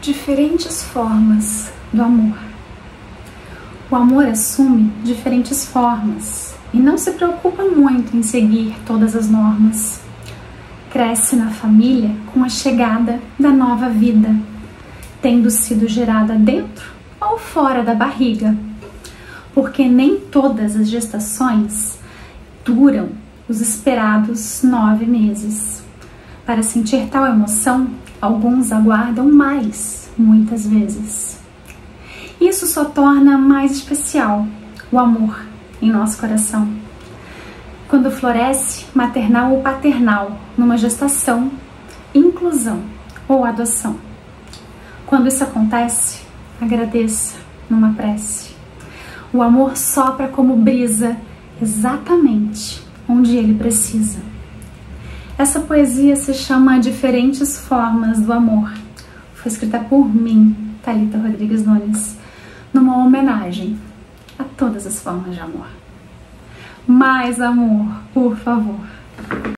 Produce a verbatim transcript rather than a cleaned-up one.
diferentes formas do amor. O amor assume diferentes formas e não se preocupa muito em seguir todas as normas. Cresce na família com a chegada da nova vida, tendo sido gerada dentro ou fora da barriga, porque nem todas as gestações duram os esperados nove meses. Para sentir tal emoção, alguns aguardam mais, muitas vezes. Isso só torna mais especial o amor em nosso coração. Quando floresce, maternal ou paternal, numa gestação, inclusão ou adoção. Quando isso acontece, agradeça numa prece. O amor sopra como brisa, exatamente onde ele precisa. Essa poesia se chama Diferentes Formas do Amor. Foi escrita por mim, Talita Rodrigues Nunes, numa homenagem a todas as formas de amor. Mais amor, por favor.